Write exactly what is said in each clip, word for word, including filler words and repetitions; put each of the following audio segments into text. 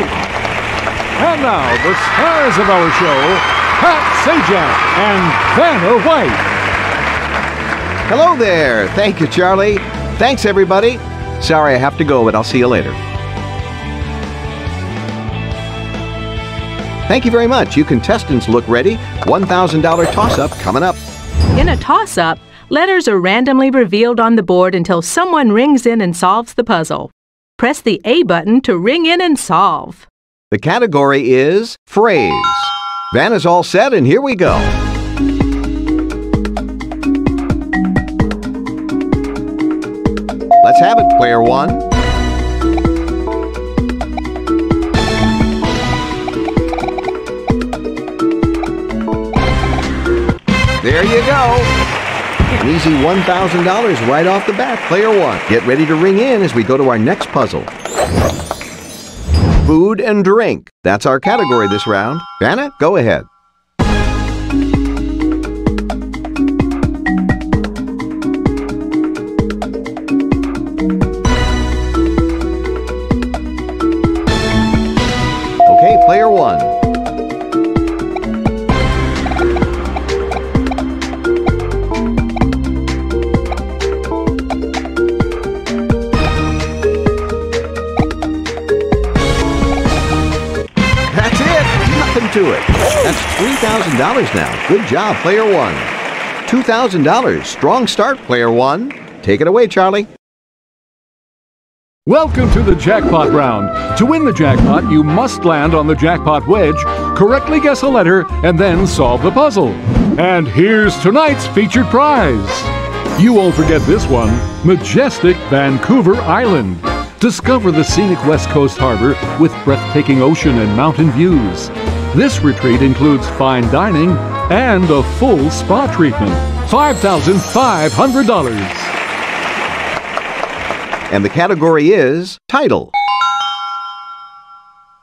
And now, the stars of our show, Pat Sajak and Vanna White. Hello there. Thank you, Charlie. Thanks, everybody. Sorry, I have to go, but I'll see you later. Thank you very much. You contestants look ready. one thousand dollar toss-up coming up. In a toss-up, letters are randomly revealed on the board until someone rings in and solves the puzzle. Press the A button to ring in and solve. The category is phrase. Vanna's all set, and here we go. Let's have it, player one. There you go. An easy one thousand dollars right off the bat, player one. Get ready to ring in as we go to our next puzzle. Food and drink. That's our category this round. Vanna, go ahead. Okay, player one. To it. That's three thousand dollars now. Good job, player one. two thousand dollars. Strong start, player one. Take it away, Charlie. Welcome to the jackpot round. To win the jackpot, you must land on the jackpot wedge, correctly guess a letter, and then solve the puzzle. And here's tonight's featured prize. You won't forget this one, majestic Vancouver Island. Discover the scenic West Coast harbor with breathtaking ocean and mountain views. This retreat includes fine dining and a full spa treatment. five thousand five hundred dollars. And the category is title.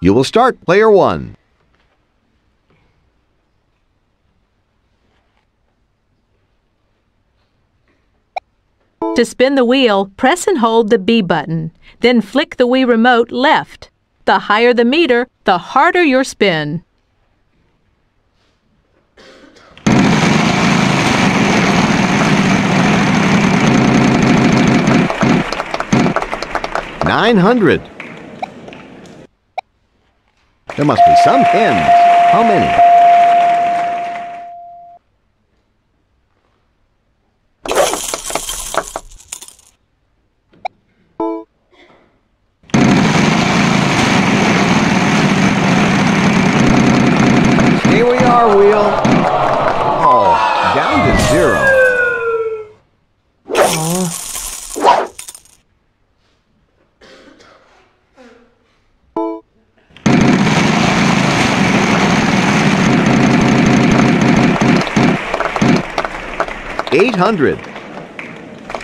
You will start, player one. To spin the wheel, press and hold the B button. Then flick the Wii remote left. The higher the meter, the harder your spin. nine hundred. There must be some pins. How many? Here we are, wheel. Oh, down to zero. Oh. eight hundred.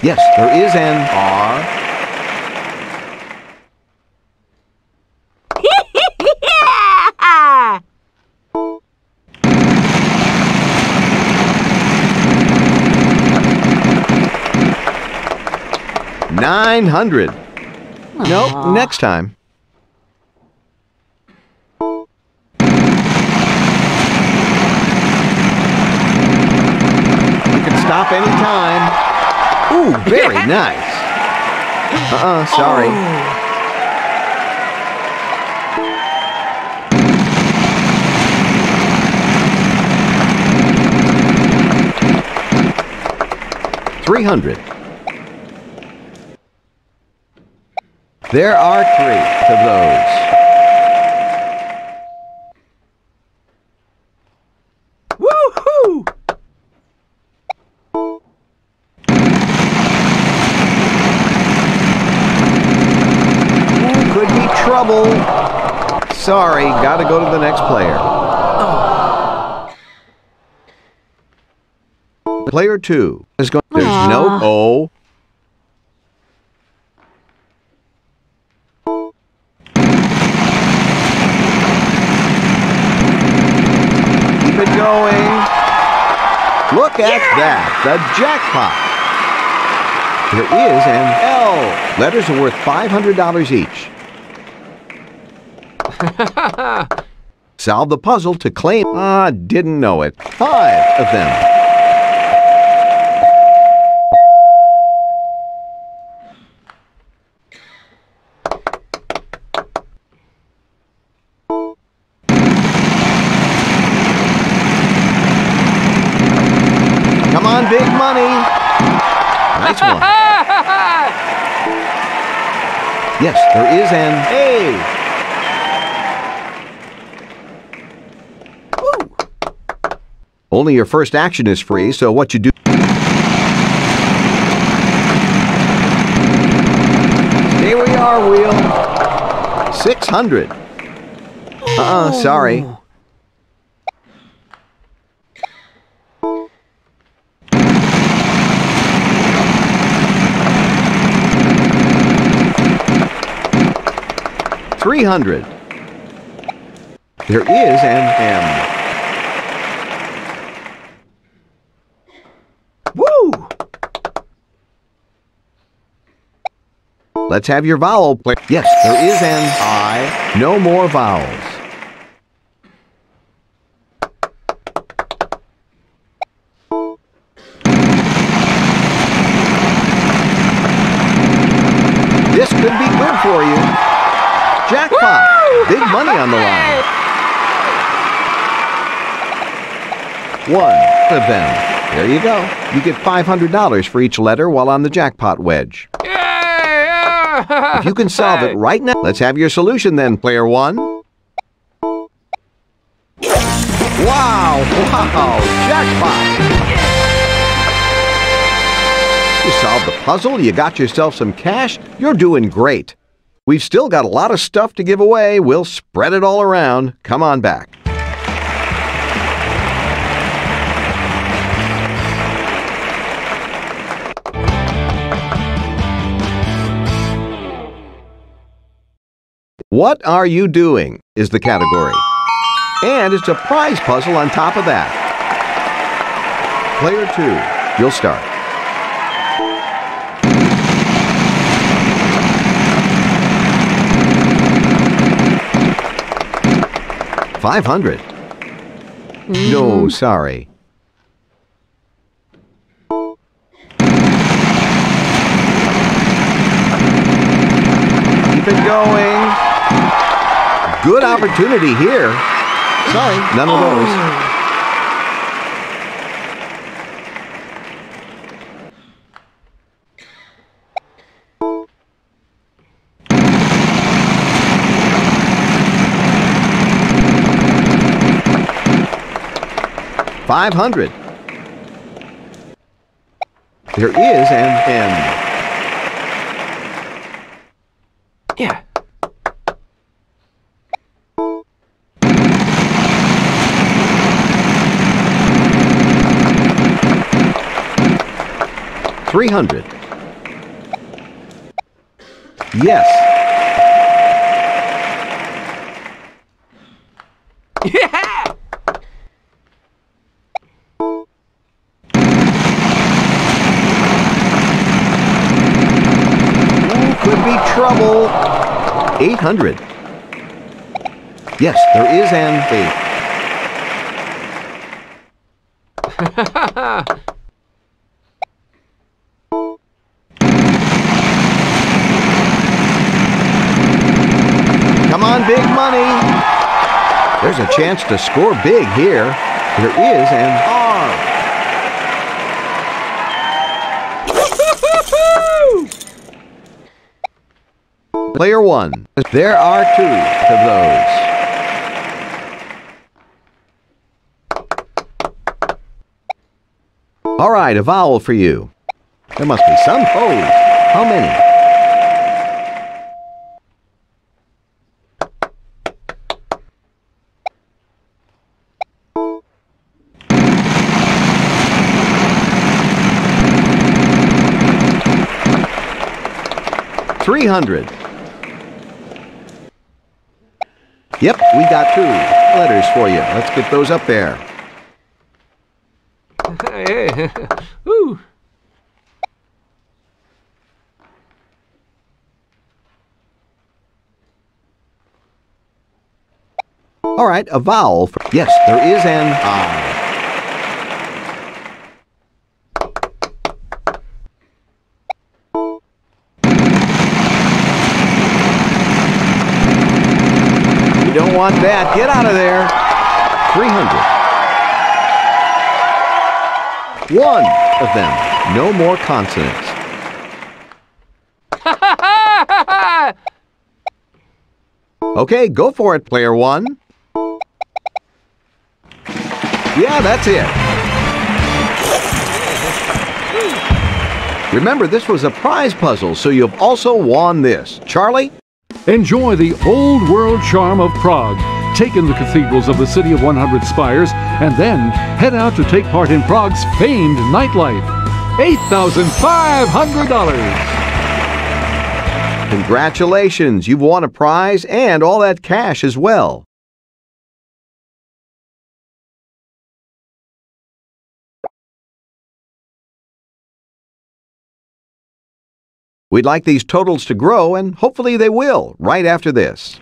Yes, there is an R. nine hundred. Nope, next time. Stop anytime. Ooh, very nice. Uh-uh, sorry. Oh. three hundred. There are three of those. Woo-hoo! Could be trouble. Sorry, gotta go to the next player. Oh. Player two is going. There's Aww. no O. Keep it going. Look at yeah. that, the jackpot. There is an L. Letters are worth five hundred dollars each. Solve the puzzle to claim... Ah, didn't know it. Five of them. Come on, big money. Nice one. Yes, there is an A. Only your first action is free, so what you do... Here we are, Wheel. six hundred. Uh-uh, sorry. three hundred. There is an M. Let's have your vowel play. Yes, there is an I. No more vowels. This could be good for you. Jackpot! Woo! Big money on the line. One of them. There you go. You get five hundred dollars for each letter while on the jackpot wedge. If you can solve it right now, let's have your solution then, player one. Wow, wow, jackpot! You solved the puzzle, you got yourself some cash, you're doing great. We've still got a lot of stuff to give away, we'll spread it all around. Come on back. What are you doing is the category. And it's a prize puzzle on top of that. Player two, you'll start. five hundred. Mm. No, sorry. Keep it going. Good opportunity here. Sorry, none of those. Five hundred. There is an M. Yeah. three hundred. Yes. Yeah. Could be trouble. eight hundred. Yes, there is an eight. Big money. There's a chance to score big here. There is an R. Player one. There are two of those. All right, a vowel for you. There must be some. Oh, how many? three hundred. Yep, we got two letters for you. Let's get those up there. Ooh. All right, a vowel. For, yes, there is an I. You don't want that. Get out of there. three hundred. One of them. No more consonants. Okay, go for it, player one. Yeah, that's it. Remember, this was a prize puzzle, so you've also won this. Charlie? Enjoy the old world charm of Prague. Take in the cathedrals of the city of one hundred spires, and then head out to take part in Prague's famed nightlife. eight thousand five hundred dollars! Congratulations, you've won a prize and all that cash as well. We'd like these totals to grow, and hopefully they will right after this.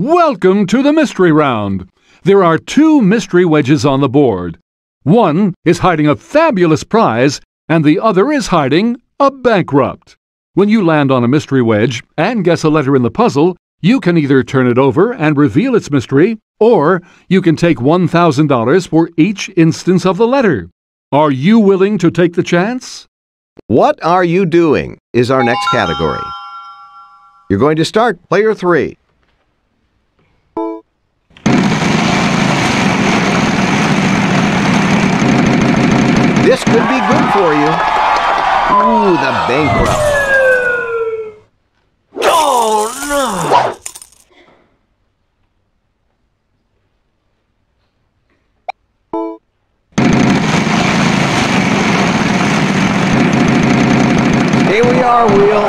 Welcome to the mystery round. There are two mystery wedges on the board. One is hiding a fabulous prize, and the other is hiding a bankrupt. When you land on a mystery wedge and guess a letter in the puzzle, you can either turn it over and reveal its mystery, or you can take one thousand dollars for each instance of the letter. Are you willing to take the chance? What are you doing is our next category. You're going to start, player three. This could be good for you. Ooh, the bankrupt. Oh, no! Here we are, Wheel.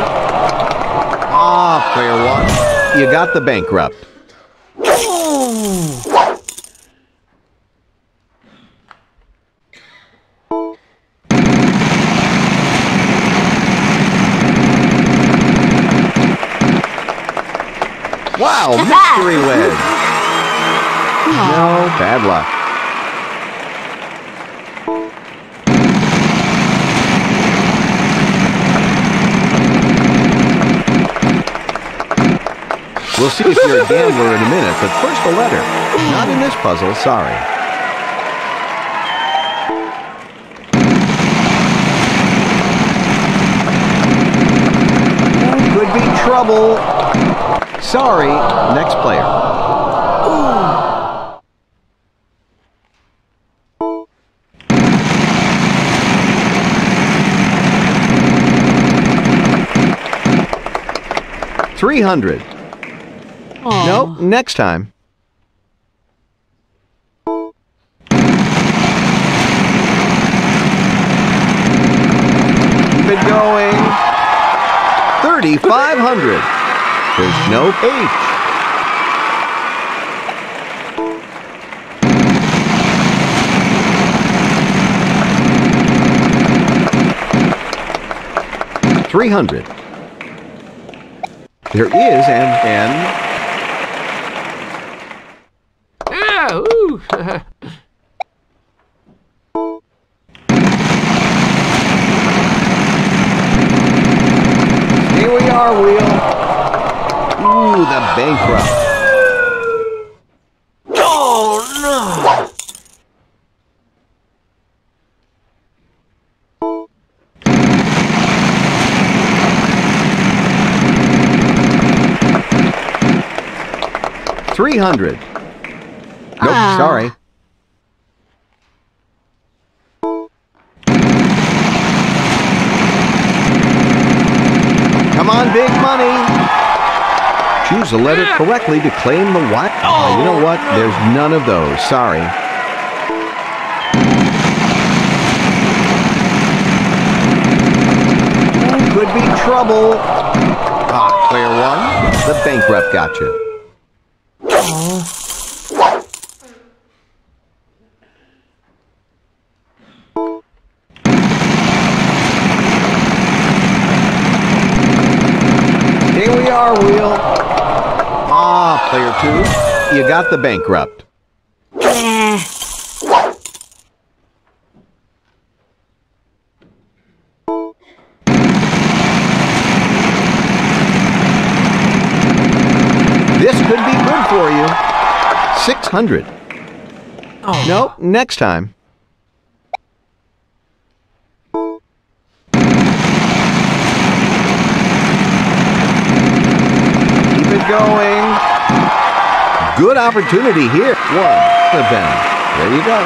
Ah, player one. You got the bankrupt. Wow, mystery wedge. No, bad luck. We'll see if you're a gambler in a minute, but first a letter. Not in this puzzle, sorry. Could be trouble. Sorry, next player. Ooh. three hundred. Aww. Nope, next time. Keep it going. thirty-five hundred. There's no H. three hundred. There is an N. Yeah, ooh. Here we are, Wheel. Ooh, the bankrupt. Oh, no! three hundred. Nope, ah. Sorry. Come on, big money! Choose a letter correctly to claim the what? Oh, you know what? There's none of those. Sorry. Could be trouble. Ah, player one. The bankrupt got you. Oh. to, you got the bankrupt. Nah. This could be good for you. six hundred. Oh. Nope, next time. Going. Good opportunity here. One for Ben. There you go.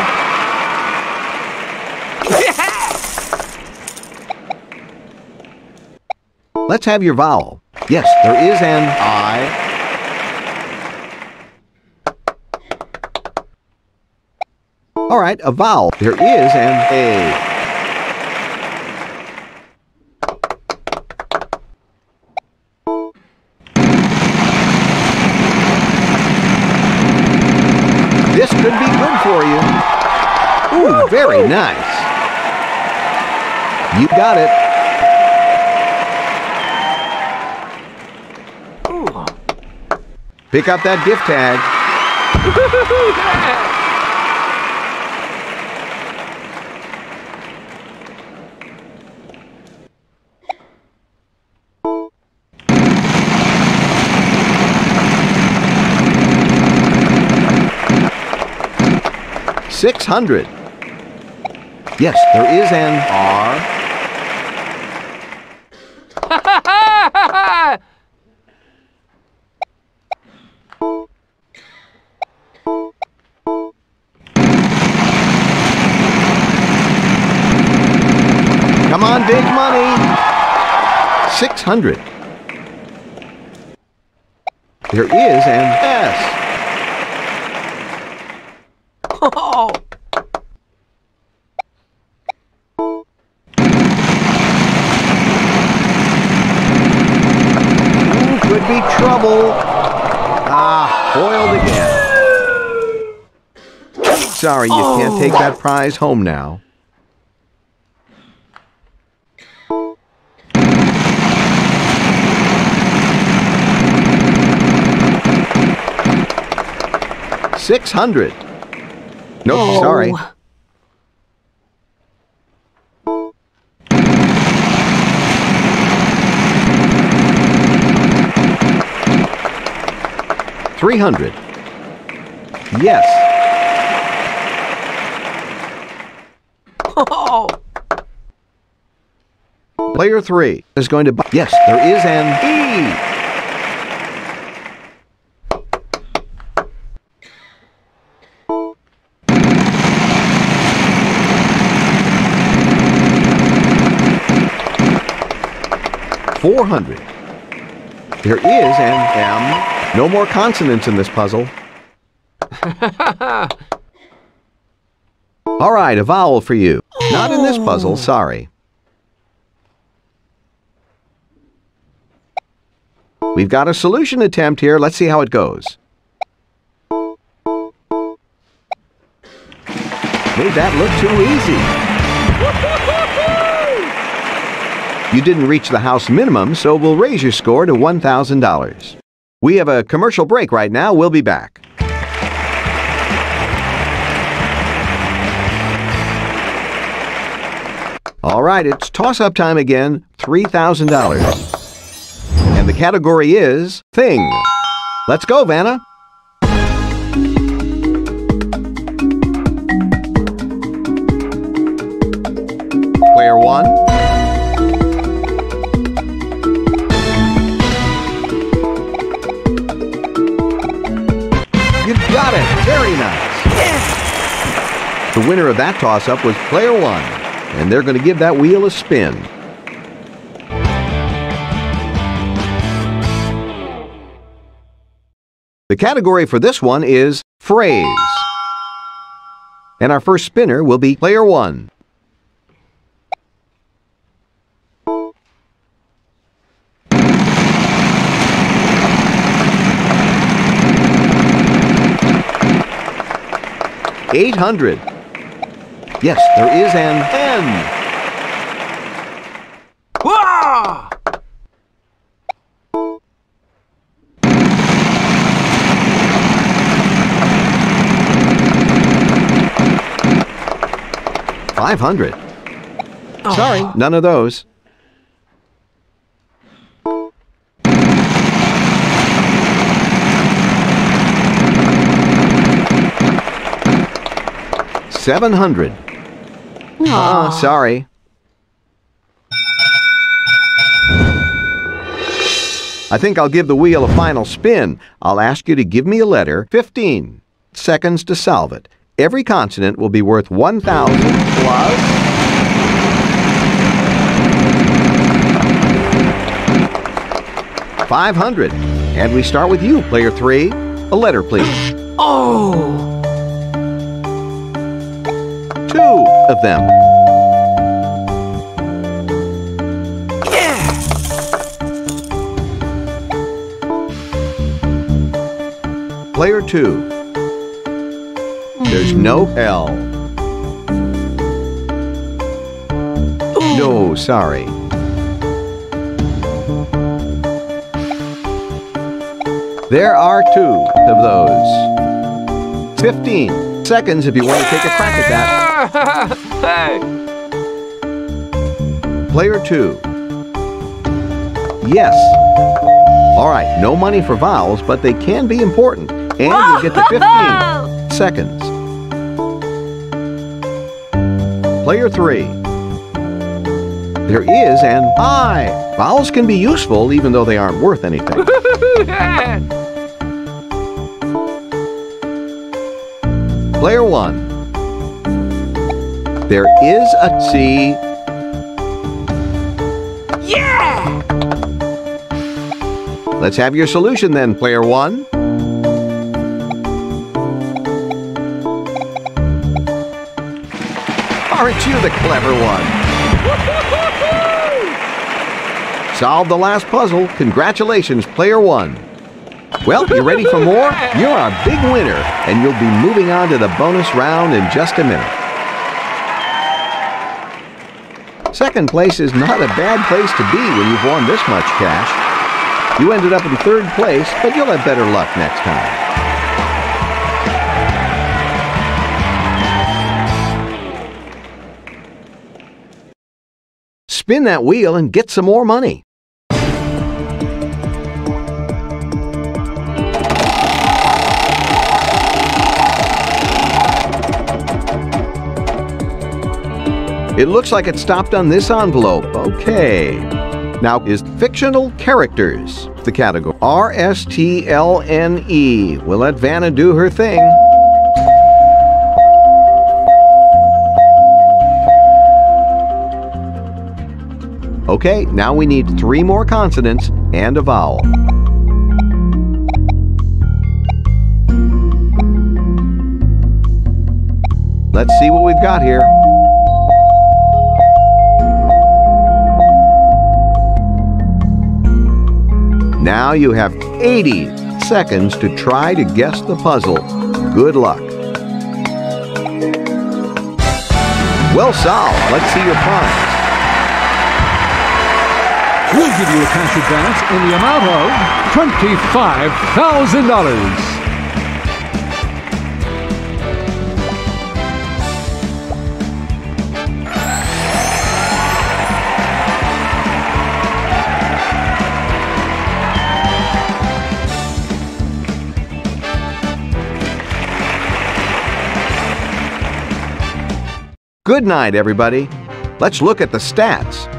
Let's have your vowel. Yes, there is an I. All right, a vowel. There is an A. Very nice. You got it. Pick up that gift tag. Six hundred. Yes, there is an R. Come on, big money. Six hundred. There is an S. Oh. Be trouble. Ah, foiled again. Sorry, you oh. can't take that prize home now. Six hundred. Nope, oh. sorry. Three hundred. Yes. Oh. Player three is going to buy. Yes, there is an E. Four hundred. There is an M. No more consonants in this puzzle. All right, a vowel for you. Not in this puzzle, sorry. We've got a solution attempt here. Let's see how it goes. Made that look too easy. You didn't reach the house minimum, so we'll raise your score to one thousand dollars. We have a commercial break right now. We'll be back. All right, it's toss-up time again, three thousand dollars. And the category is thing. Let's go, Vanna. Player one. Got it. Very nice. Yes. The winner of that toss-up was player one, and they're going to give that wheel a spin. The category for this one is phrase. And our first spinner will be player one. eight hundred. Yes, there is an N. Wah! five hundred. Oh. Sorry, none of those. seven hundred. Oh, sorry. I think I'll give the wheel a final spin. I'll ask you to give me a letter, fifteen seconds to solve it. Every consonant will be worth one thousand plus five hundred. And we start with you, player three. A letter, please. Oh! Two of them. Yeah. Player two. Mm. There's no L. Ooh. No, sorry. There are two of those. Fifteen. Seconds if you want to take a crack at that. Hey. Player two. Yes. All right, no money for vowels, but they can be important. And you get to fifteen seconds. Player three. There is an I. Vowels can be useful even though they aren't worth anything. Player one. There is a C. Yeah! Let's have your solution then, player one. Aren't you the clever one? Solved the last puzzle. Congratulations, player one. Well, you ready for more? You're our big winner, and you'll be moving on to the bonus round in just a minute. Second place is not a bad place to be when you've won this much cash. You ended up in third place, but you'll have better luck next time. Spin that wheel and get some more money. It looks like it stopped on this envelope. Okay. Now, is fictional characters the category? R S T L N E. We'll let Vanna do her thing. Okay, now we need three more consonants and a vowel. Let's see what we've got here. Now you have eighty seconds to try to guess the puzzle. Good luck. Well solved. Let's see your prize. We'll give you a cash advance in the amount of twenty-five thousand dollars. Good night, everybody. Let's look at the stats.